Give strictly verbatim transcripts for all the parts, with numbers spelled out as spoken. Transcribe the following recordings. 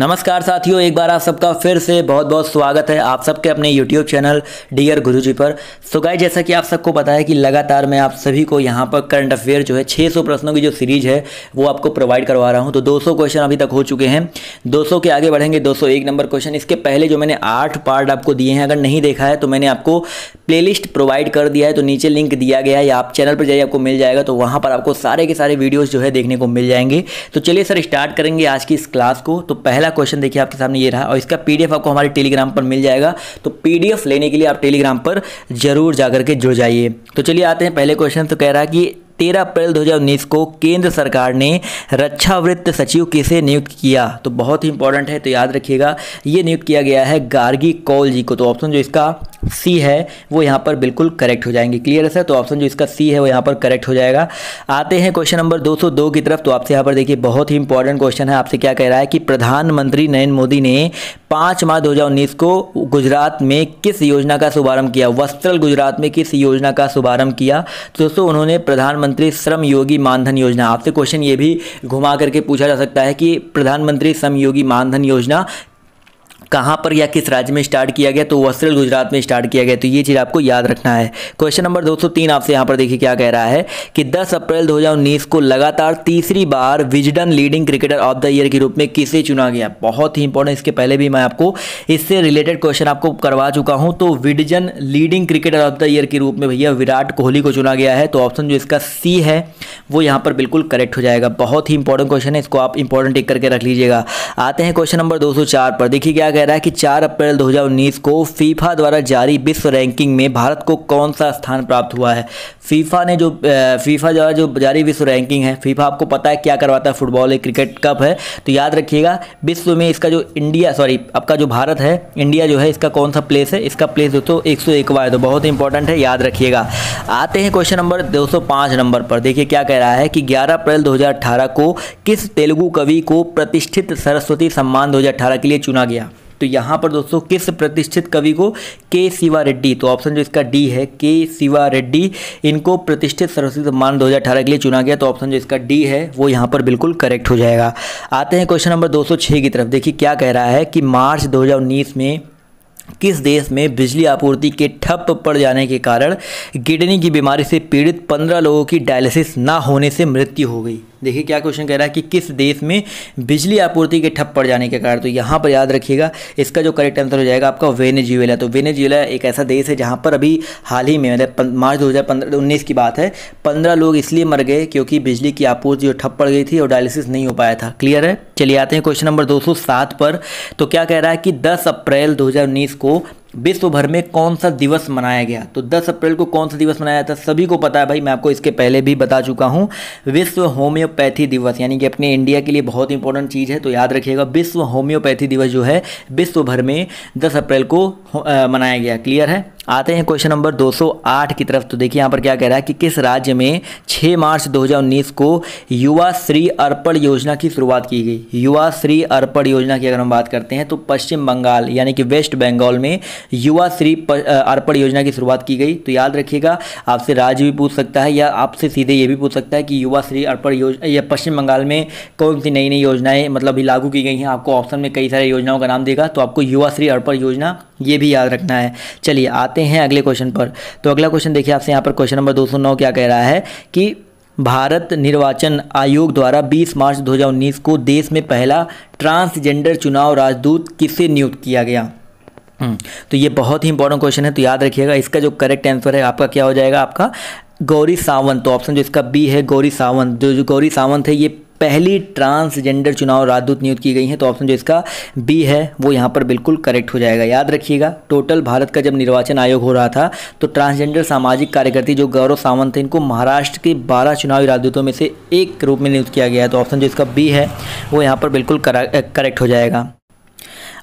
नमस्कार साथियों, एक बार आप सबका फिर से बहुत बहुत स्वागत है आप सबके अपने YouTube चैनल डियर गुरुजी पर। सो गाइस, जैसा कि आप सबको पता है कि लगातार मैं आप सभी को यहां पर करंट अफेयर जो है छह सौ प्रश्नों की जो सीरीज है वो आपको प्रोवाइड करवा रहा हूं। तो दो सौ क्वेश्चन अभी तक हो चुके हैं, दो सौ के आगे बढ़ेंगे दो सौ एक नंबर क्वेश्चन। इसके पहले जो मैंने आठ पार्ट आपको दिए हैं, अगर नहीं देखा है तो मैंने आपको प्ले लिस्ट प्रोवाइड कर दिया है, तो नीचे लिंक दिया गया है, आप चैनल पर जाइए आपको मिल जाएगा। तो वहाँ पर आपको सारे के सारे वीडियोज़ जो है देखने को मिल जाएंगे। तो चलिए सर स्टार्ट करेंगे आज की इस क्लास को। तो पहले क्वेश्चन देखिए आपके सामने ये रहा, और इसका पीडीएफ आपको हमारे टेलीग्राम पर मिल जाएगा। तो पीडीएफ लेने के लिए आप टेलीग्राम पर जरूर जाकर के जुड़ जाइए। तो चलिए आते हैं पहले क्वेश्चन। तो कह रहा है कि तेरह अप्रैल दो हज़ार उन्नीस को केंद्र सरकार ने रक्षा वृत्त सचिव किसे नियुक्त किया? तो बहुत ही इंपॉर्टेंट है, तो याद रखिएगा ये नियुक्त किया गया है गार्गी कौल जी को। तो ऑप्शन जो इसका सी है वो यहाँ पर बिल्कुल करेक्ट हो जाएंगे। क्लियर है सर? तो ऑप्शन जो इसका सी है वो यहाँ पर करेक्ट हो जाएगा। आते हैं क्वेश्चन नंबर दो सौ दो की तरफ। तो आपसे यहाँ पर देखिए बहुत ही इंपॉर्टेंट क्वेश्चन है, आपसे क्या कह रहा है कि प्रधानमंत्री नरेंद्र मोदी ने पाँच मार्च दो हज़ार उन्नीस को गुजरात में किस योजना का शुभारंभ किया? वस्त्रल गुजरात में किस योजना का शुभारंभ किया? तो दोस्तों उन्होंने प्रधानमंत्री श्रम योगी मानधन योजना। आपसे क्वेश्चन ये भी घुमा करके पूछा जा सकता है कि प्रधानमंत्री श्रम योगी मानधन योजना कहाँ पर या किस राज्य में स्टार्ट किया गया? तो वस्त्रल गुजरात में स्टार्ट किया गया। तो ये चीज़ आपको याद रखना है। क्वेश्चन नंबर दो सौ तीन आपसे यहाँ पर देखिए क्या कह रहा है कि दस अप्रैल दो हज़ार उन्नीस को लगातार तीसरी बार Wisden leading cricketer of the year के रूप में किसे चुना गया? बहुत ही इंपॉर्टेंट, इसके पहले भी मैं आपको इससे रिलेटेड क्वेश्चन आपको करवा चुका हूँ। तो Wisden leading cricketer of the year के रूप में भैया विराट कोहली को चुना गया है। तो ऑप्शन जो इसका सी है वो यहाँ पर बिल्कुल करेक्ट हो जाएगा। बहुत ही इंपॉर्टेंट क्वेश्चन है, इसको आप इंपॉर्टेंट टिक करके रख लीजिएगा। आते हैं क्वेश्चन नंबर दो सौ चार पर। देखिए क्या कह रहा है कि चार अप्रैल दो हज़ार उन्नीस को फीफा द्वारा जारी विश्व रैंकिंग में भारत को कौन सा स्थान प्राप्त हुआ है? फीफा ने जो फीफा द्वारा जो जारी विश्व रैंकिंग है, फीफा आपको पता है क्या करवाता है, फुटबॉल है, क्रिकेट कप है। तो याद रखिएगा विश्व में इसका जो इंडिया सॉरी आपका जो भारत है, इंडिया जो है इसका कौन सा प्लेस है? इसका प्लेस दोस्तों एक सौ एकवा है। तो बहुत इंपॉर्टेंट है, याद रखिएगा। आते हैं क्वेश्चन नंबर दो सौ पाँच नंबर पर। देखिए क्या कह रहा है कि ग्यारह अप्रैल दो हज़ार अठारह को किस तेलुगु कवि को प्रतिष्ठित सरस्वती सम्मान दो हज़ार अठारह के लिए चुना गया? तो यहाँ पर दोस्तों किस प्रतिष्ठित कवि को? के शिवा रेड्डी। तो ऑप्शन जो इसका डी है, के शिवा रेड्डी, इनको प्रतिष्ठित सरस्वती सम्मान दो हज़ार अठारह के लिए चुना गया। तो ऑप्शन जो इसका डी है वो यहाँ पर बिल्कुल करेक्ट हो जाएगा। आते हैं क्वेश्चन नंबर दो सौ छह की तरफ। देखिए क्या कह रहा है कि मार्च दो हज़ार उन्नीस में किस देश में बिजली आपूर्ति के ठप पड़ जाने के कारण किडनी की बीमारी से पीड़ित पंद्रह लोगों की डायलिसिस ना होने से मृत्यु हो गई? देखिए क्या क्वेश्चन कह रहा है कि किस देश में बिजली आपूर्ति के ठप पड़ जाने के कारण। तो यहाँ पर याद रखिएगा इसका जो करेक्ट आंसर हो जाएगा आपका वेनेजुएला। तो वेनेजुएला एक ऐसा देश है जहाँ पर अभी हाल ही में मतलब मार्च दो हज़ार पंद्रह उन्नीस की बात है, पंद्रह लोग इसलिए मर गए क्योंकि बिजली की आपूर्ति जो ठप पड़ गई थी और डायलिसिस नहीं हो पाया था। क्लियर है? चलिए आते हैं क्वेश्चन नंबर दो सौ सात पर। तो क्या कह रहा है कि दस अप्रैल दो हज़ार उन्नीस को विश्व भर में कौन सा दिवस मनाया गया? तो दस अप्रैल को कौन सा दिवस मनाया था सभी को पता है भाई, मैं आपको इसके पहले भी बता चुका हूँ, विश्व होम्योपैथी दिवस, यानी कि अपने इंडिया के लिए बहुत इंपॉर्टेंट चीज़ है। तो याद रखिएगा विश्व होम्योपैथी दिवस जो है विश्व भर में दस अप्रैल को आ, मनाया गया। क्लियर है? आते हैं क्वेश्चन नंबर दो सौ आठ की तरफ। तो देखिए यहाँ पर क्या कह रहा है कि किस राज्य में छह मार्च दो हज़ार उन्नीस को युवा श्री अर्पण योजना की शुरुआत की गई? युवा श्री अर्पण योजना की अगर हम बात करते हैं तो पश्चिम बंगाल यानी कि वेस्ट बंगाल में युवा श्री अर्पण योजना की शुरुआत की गई। तो याद रखिएगा आपसे राज्य भी पूछ सकता है या आपसे सीधे ये भी पूछ सकता है कि युवा श्री अर्पण योजना या पश्चिम बंगाल में कौन सी नई नई योजनाएँ मतलब लागू की गई हैं। आपको ऑप्शन में कई सारी योजनाओं का नाम देगा, तो आपको युवा श्री अर्पण योजना ये भी याद रखना है। चलिए आते हैं अगले क्वेश्चन पर। तो अगला क्वेश्चन देखिए आपसे यहाँ पर क्वेश्चन नंबर दो सौ नौ क्या कह रहा है कि भारत निर्वाचन आयोग द्वारा बीस मार्च दो हज़ार उन्नीस को देश में पहला ट्रांसजेंडर चुनाव राजदूत किसे नियुक्त किया गया? तो ये बहुत ही इंपॉर्टेंट क्वेश्चन है, तो याद रखिएगा इसका जो करेक्ट आंसर है आपका क्या हो जाएगा? आपका गौरी सावंत। तो ऑप्शन जो इसका बी है, गौरी सावंत। जो जो गौरी सावंत है ये पहली ट्रांसजेंडर चुनाव राजदूत नियुक्त की गई हैं। तो ऑप्शन जो इसका बी है वो यहाँ पर बिल्कुल करेक्ट हो जाएगा। याद रखिएगा टोटल भारत का जब निर्वाचन आयोग हो रहा था तो ट्रांसजेंडर सामाजिक कार्यकर्ती जो गौरव सावंत थे इनको महाराष्ट्र के बारह चुनावी राजदूतों में से एक के रूप में नियुक्त किया गया है। तो ऑप्शन जो इसका बी है वो यहाँ पर बिल्कुल करेक्ट हो जाएगा।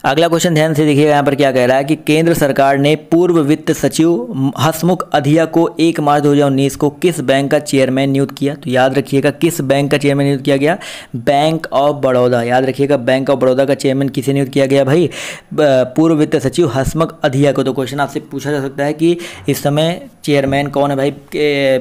अगला क्वेश्चन ध्यान से देखिएगा, यहाँ पर क्या कह रहा है कि केंद्र सरकार ने पूर्व वित्त सचिव हसमुख अधिया को एक मार्च दो हज़ार उन्नीस को किस बैंक का चेयरमैन नियुक्त किया। तो याद रखिएगा किस बैंक का चेयरमैन नियुक्त किया गया, बैंक ऑफ बड़ौदा। याद रखिएगा बैंक ऑफ बड़ौदा का चेयरमैन किसे नियुक्त किया गया भाई, पूर्व वित्त सचिव हसमुख अधिया को। तो क्वेश्चन आपसे पूछा जा सकता है कि इस समय चेयरमैन कौन है भाई,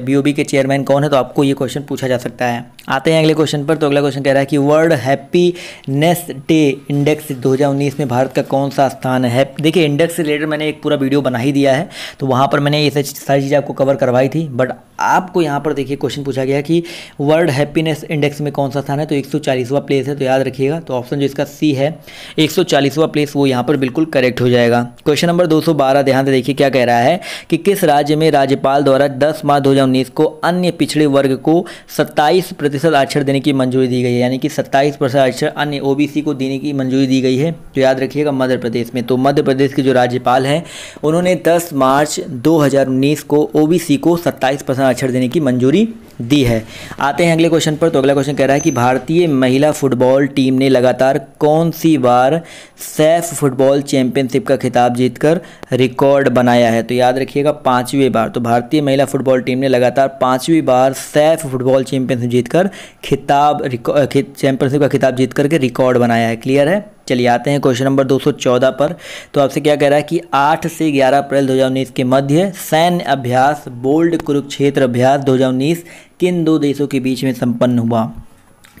बीओबी के चेयरमैन कौन है, तो आपको ये क्वेश्चन पूछा जा सकता है। आते हैं अगले क्वेश्चन पर। तो अगला क्वेश्चन कह रहा है कि वर्ल्ड हैप्पीनेस डे इंडेक्स दो हज़ार उन्नीस में भारत का कौन सा स्थान है। देखिए इंडेक्स से रिलेटेड मैंने एक पूरा वीडियो बना ही दिया है, तो वहाँ पर मैंने ये सारी चीज़ें आपको कवर करवाई थी, बट आपको यहाँ पर देखिए क्वेश्चन पूछा गया कि वर्ल्ड हैप्पीनेस इंडेक्स में कौन सा स्थान है, तो एक सौ चालीसवां प्लेस है। तो याद रखिएगा तो ऑप्शन जो इसका सी है एक सौ चालीसवां प्लेस वो यहाँ पर बिल्कुल करेक्ट हो जाएगा। क्वेश्चन नंबर दो सौ बारह ध्यान से देखिए क्या कह रहा है कि किस राज्य में राज्यपाल द्वारा दस मार्च दो हज़ार उन्नीस को अन्य पिछड़े वर्ग को सत्ताईस प्रतिशत आरक्षण देने की मंजूरी दी गई है, यानी कि सत्ताईस प्रतिशत आरक्षण अन्य ओबीसी को देने की मंजूरी दी गई है। तो याद रखिएगा मध्य प्रदेश में। तो मध्य प्रदेश के जो राज्यपाल हैं उन्होंने दस मार्च दो हज़ार उन्नीस को ओबीसी को सत्ताईस प्रतिशत आरक्षण देने की मंजूरी दी है। आते हैं अगले क्वेश्चन पर। तो अगला क्वेश्चन कह रहा है कि भारतीय महिला फुटबॉल टीम ने लगातार कौन सी बार सैफ फुटबॉल चैंपियनशिप का खिताब जीतकर रिकॉर्ड बनाया है। तो याद रखिएगा पांचवी बार। तो भारतीय महिला फुटबॉल टीम ने लगातार पांचवी बार सैफ फुटबॉल चैंपियनशिप जीतकर खिताब चैंपियनशिप का खिताब जीत करके रिकॉर्ड बनाया है। क्लियर है। चलिए आते हैं क्वेश्चन नंबर दो सौ चौदह पर। तो आपसे क्या कह रहा है कि आठ से ग्यारह अप्रैल दो हज़ार उन्नीस के मध्य सैन्य अभ्यास बोल्ड कुरुक्षेत्र अभ्यास दो हज़ार उन्नीस किन दो देशों के बीच में संपन्न हुआ।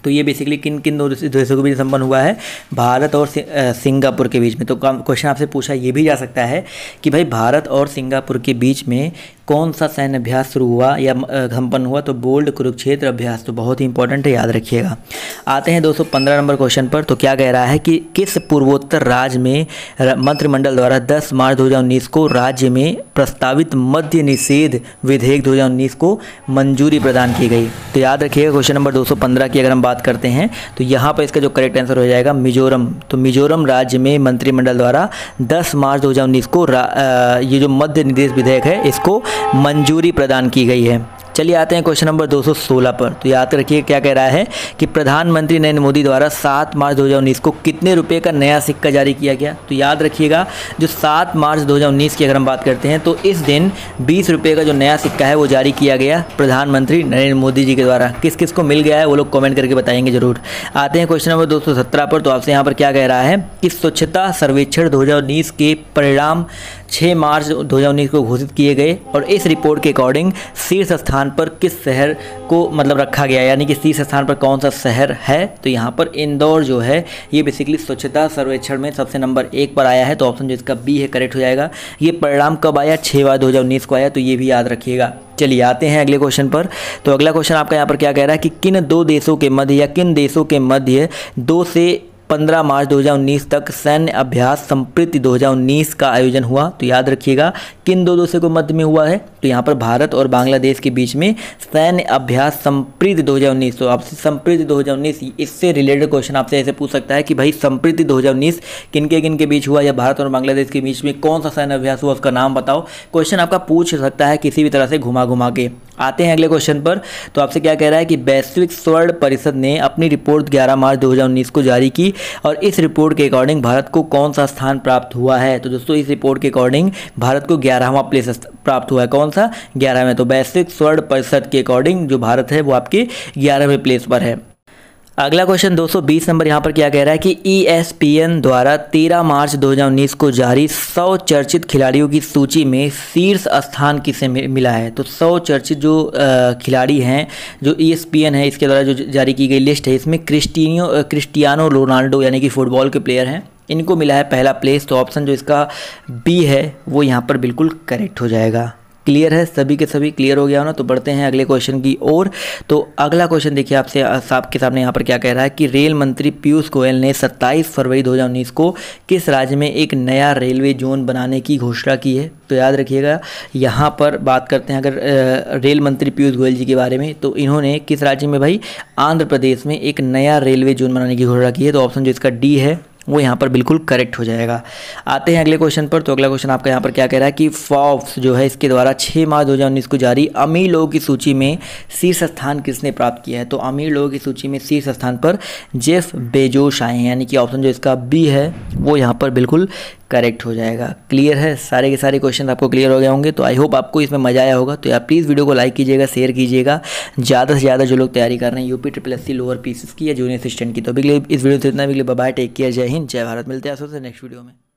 तो ये बेसिकली किन किन दो देशों के बीच संपन्न हुआ है, भारत और सिंगापुर के बीच में। तो क्वेश्चन आपसे पूछा ये भी जा सकता है कि भाई भारत और सिंगापुर के बीच में कौन सा सैन्य अभ्यास शुरू हुआ या संपन्न हुआ। तो बोल्ड कुरुक्षेत्र अभ्यास तो बहुत ही इंपॉर्टेंट है, याद रखिएगा। आते हैं दो सौ पंद्रह नंबर क्वेश्चन पर। तो क्या कह रहा है कि किस पूर्वोत्तर राज्य में मंत्रिमंडल द्वारा दस मार्च दो हज़ार उन्नीस को राज्य में प्रस्तावित मद्य निषेध विधेयक दो हज़ार उन्नीस को मंजूरी प्रदान की गई। तो याद रखिएगा क्वेश्चन नंबर दो सौ पंद्रह की अगर हम बात करते हैं तो यहाँ पर इसका जो करेक्ट आंसर हो जाएगा मिजोरम। तो मिजोरम राज्य में मंत्रिमंडल द्वारा दस मार्च दो हज़ार उन्नीस को ये जो मद्य निषेध विधेयक है इसको मंजूरी प्रदान की गई है। चलिए आते हैं क्वेश्चन नंबर दो सौ सोलह पर। तो याद रखिए क्या कह रहा है कि प्रधानमंत्री नरेंद्र मोदी द्वारा सात मार्च दो हज़ार उन्नीस को कितने रुपए का नया सिक्का जारी किया गया। तो याद रखिएगा जो सात मार्च दो हज़ार उन्नीस की अगर हम बात करते हैं तो इस दिन बीस रुपये का जो नया सिक्का है वो जारी किया गया प्रधानमंत्री नरेंद्र मोदी जी के द्वारा। किस किस को मिल गया है वो लोग कॉमेंट करके बताएंगे ज़रूर। आते हैं क्वेश्चन नंबर दो सौ सत्रह पर। तो आपसे यहाँ पर क्या कह रहा है कि स्वच्छता सर्वेक्षण दो हज़ार उन्नीस के परिणाम छह मार्च दो हज़ार उन्नीस को घोषित किए गए और इस रिपोर्ट के अकॉर्डिंग शीर्ष स्थान पर किस शहर को मतलब रखा गया, यानी कि शीर्ष स्थान पर कौन सा शहर है। तो यहाँ पर इंदौर जो है ये बेसिकली स्वच्छता सर्वेक्षण में सबसे नंबर एक पर आया है। तो ऑप्शन जो इसका बी है करेक्ट हो जाएगा। ये परिणाम कब आया, छह मार्च दो हज़ार उन्नीस को आया, तो ये भी याद रखिएगा। चलिए आते हैं अगले क्वेश्चन पर। तो अगला क्वेश्चन आपका यहाँ पर क्या कह रहा है कि किन दो देशों के मध्य या किन देशों के मध्य दो से पंद्रह मार्च दो हज़ार उन्नीस तक सैन्य अभ्यास संप्रति दो हज़ार उन्नीस का आयोजन हुआ। तो याद रखिएगा किन दो देशों के मध्य में हुआ है। तो यहाँ पर भारत और बांग्लादेश के बीच में सैन्य अभ्यास संप्रति दो हज़ार उन्नीस। तो आपसे संप्रति दो हज़ार उन्नीस इससे रिलेटेड क्वेश्चन आपसे ऐसे पूछ सकता है कि भाई संप्रति दो हज़ार उन्नीस किनके किनके बीच हुआ या भारत और बांग्लादेश के बीच में कौन सा सैन्य अभ्यास हुआ, उसका नाम बताओ। क्वेश्चन आपका पूछ सकता है किसी भी तरह से घुमा घुमा के। आते हैं अगले क्वेश्चन पर। तो आपसे क्या कह रहा है कि वैश्विक स्वर्ण परिषद ने अपनी रिपोर्ट ग्यारह मार्च दो हज़ार उन्नीस को जारी की और इस रिपोर्ट के अकॉर्डिंग भारत को कौन सा स्थान प्राप्त हुआ है। तो दोस्तों इस रिपोर्ट के अकॉर्डिंग भारत को ग्यारहवां प्लेस प्राप्त हुआ है। कौन सा, ग्यारहवें। तो वैश्विक स्वर्ण परिषद के अकॉर्डिंग जो भारत है वो आपके ग्यारहवें प्लेस पर है। अगला क्वेश्चन दो सौ बीस नंबर यहाँ पर क्या कह रहा है कि ई एस पी एन द्वारा तेरह मार्च दो हज़ार उन्नीस को जारी सौ चर्चित खिलाड़ियों की सूची में शीर्ष स्थान किसे मिला है। तो सौ चर्चित जो खिलाड़ी हैं जो ई एस पी एन है इसके द्वारा जो जारी की गई लिस्ट है इसमें क्रिस्टिनो क्रिस्टियानो रोनाल्डो यानी कि फुटबॉल के प्लेयर हैं, इनको मिला है पहला प्लेस। तो ऑप्शन जो इसका बी है वो यहाँ पर बिल्कुल करेक्ट हो जाएगा। क्लियर है, सभी के सभी क्लियर हो गया हो ना। तो बढ़ते हैं अगले क्वेश्चन की ओर। तो अगला क्वेश्चन देखिए आपसे आपके सामने यहाँ पर क्या कह रहा है कि रेल मंत्री पीयूष गोयल ने सत्ताईस फरवरी दो हज़ार उन्नीस को किस राज्य में एक नया रेलवे जोन बनाने की घोषणा की है। तो याद रखिएगा यहाँ पर बात करते हैं अगर रेल मंत्री पीयूष गोयल जी के बारे में तो इन्होंने किस राज्य में भाई आंध्र प्रदेश में एक नया रेलवे जोन बनाने की घोषणा की है। तो ऑप्शन जो इसका डी है वो यहाँ पर बिल्कुल करेक्ट हो जाएगा। आते हैं अगले क्वेश्चन पर। तो अगला क्वेश्चन आपका यहाँ पर क्या कह रहा है कि फोर्ब्स जो है इसके द्वारा छह मार्च दो हज़ार उन्नीस को जारी अमीर लोगों की सूची में शीर्ष स्थान किसने प्राप्त किया है। तो अमीर लोगों की सूची में शीर्ष स्थान पर जेफ बेजोस आए हैं, यानी कि ऑप्शन जो इसका बी है वो यहाँ पर बिल्कुल करेक्ट हो जाएगा। क्लियर है, सारे के सारे क्वेश्चन आपको क्लियर हो गए होंगे। तो आई होप आपको इसमें मजा आया होगा। तो यार प्लीज़ वीडियो को लाइक कीजिएगा, शेयर कीजिएगा, ज़्यादा से ज़्यादा जो लोग तैयारी कर रहे हैं UP triple S C lower PCS की या जूनियर असिस्टेंट की। तो अभी इस वीडियो से इतना, अगले बाय बाय, टेक केयर, जय हिंद, जय भारत। मिलते हैं आपसे नेक्स्ट वीडियो में।